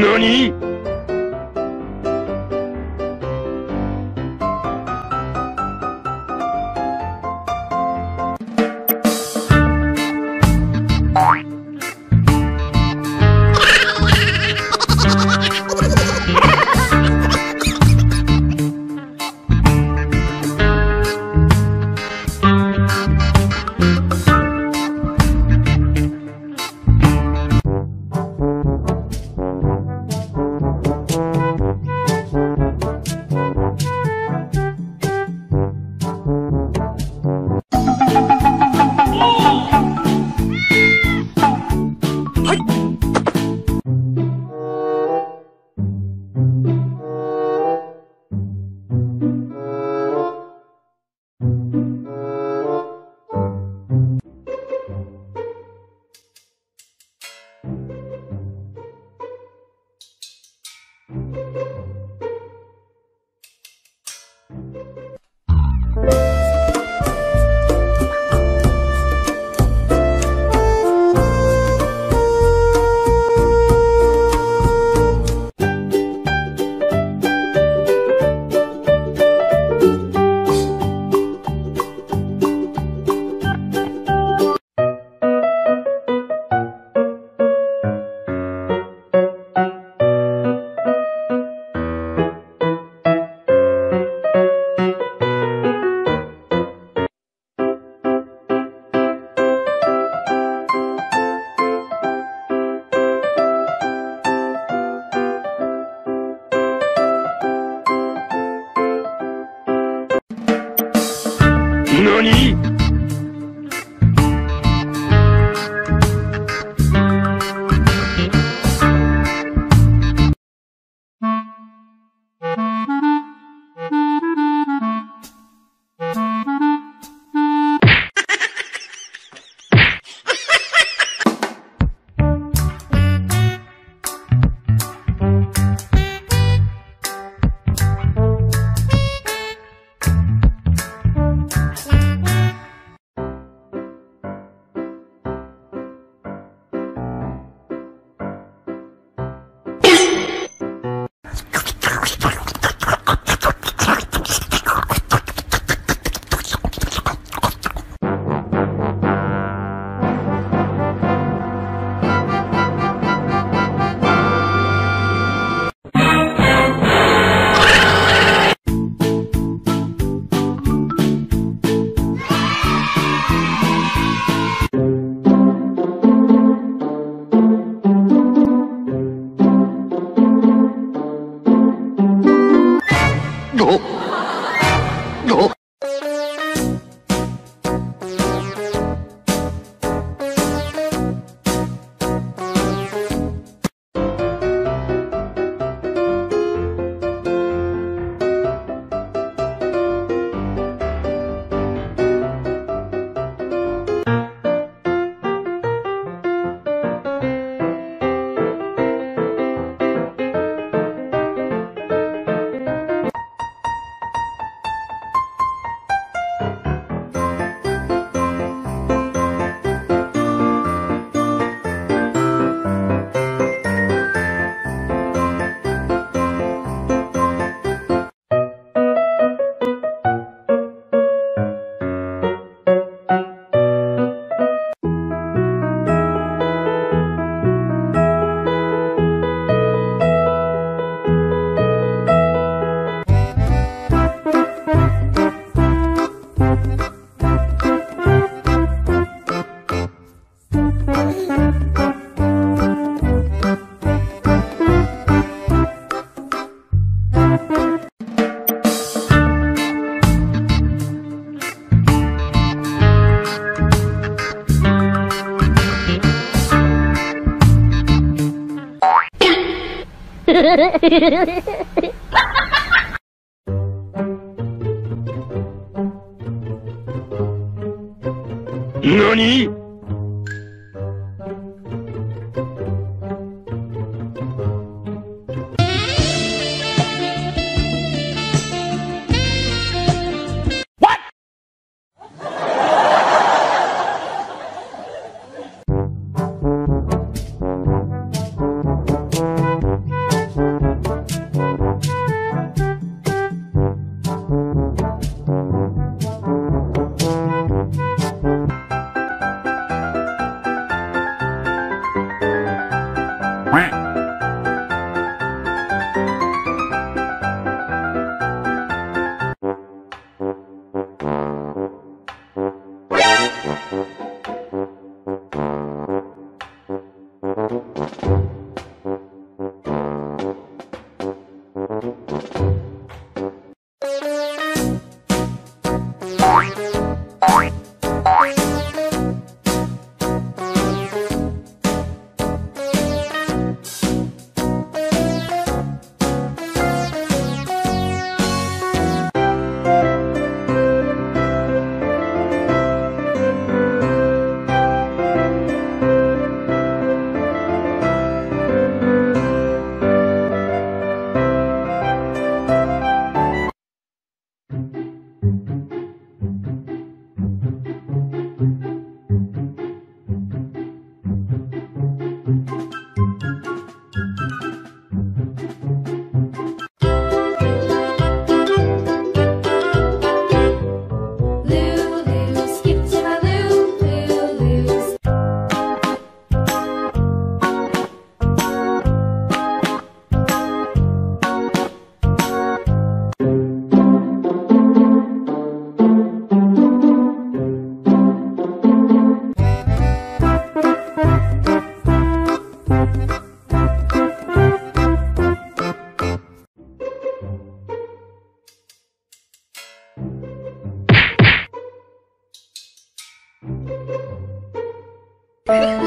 何？ 何？ 何？何？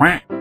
Quack.